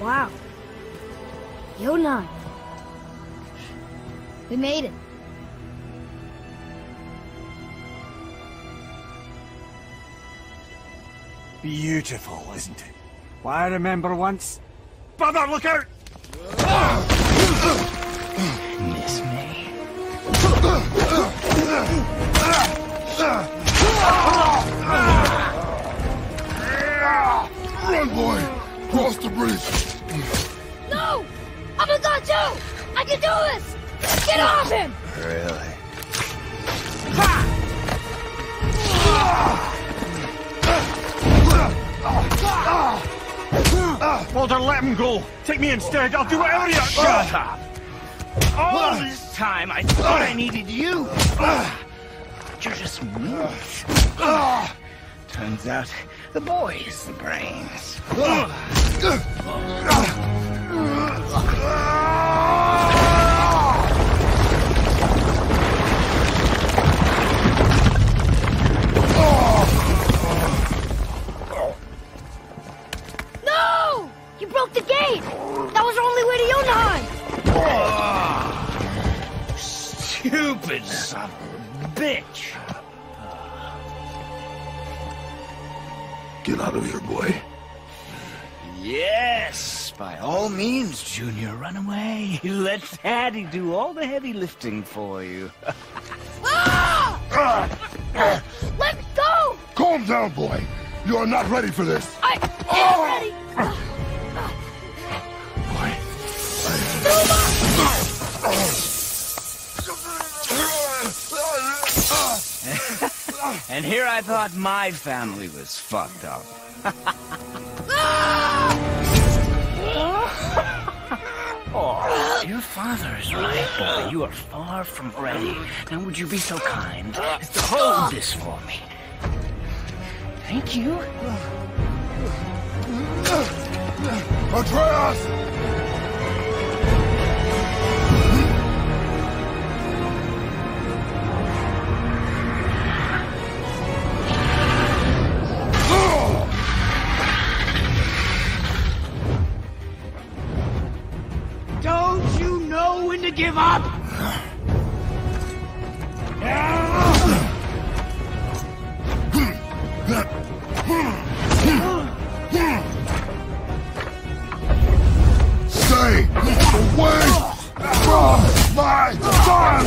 Wow. Yonah. We made it. Beautiful, isn't it? Well, I remember once... Brother, look out! Miss me. Run, boy! Cross the bridge! No! I'm a god too! I can do this! Get off him! Really? Baldur, let him go! Take me instead! I'll do whatever you... Shut up! All this time I thought I needed you! You're just mush. Turns out the boy is the brains. No! You broke the gate! That was the only way to Yonah! Stupid son of a bitch! Get out of here, boy. Yes, by all means, Junior, run away. Let Daddy do all the heavy lifting for you. Let me go! Calm down, boy. You are not ready for this. I am ready. Boy. And here I thought my family was fucked up. Oh, your father is right, boy. You are far from ready. Now would you be so kind as to hold this for me? Thank you. Atreus! Don't you know when to give up? Stay away from my son!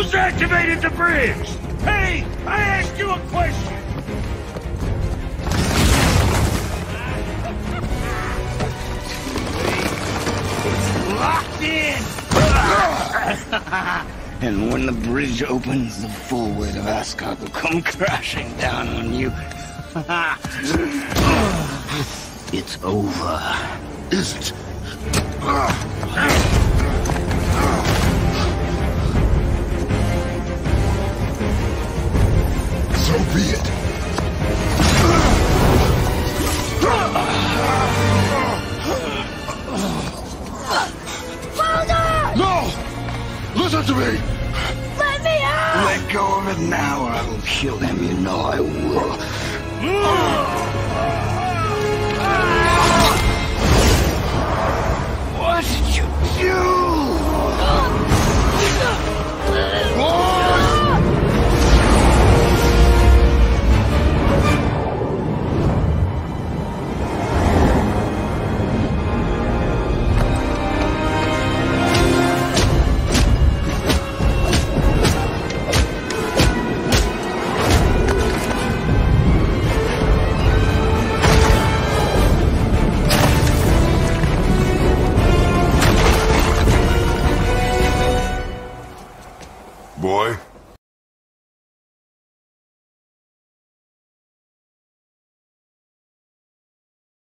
Who's activated the bridge? Hey, I asked you a question! It's locked in! And when the bridge opens, the full weight of Asgard will come crashing down on you. It's over, isn't it? So be it. Baldur! No! Listen to me! Let me out! Let go of it now or I will kill them, you know I will. What did you do? What? Boy?